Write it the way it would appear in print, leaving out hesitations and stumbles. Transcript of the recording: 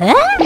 Quack.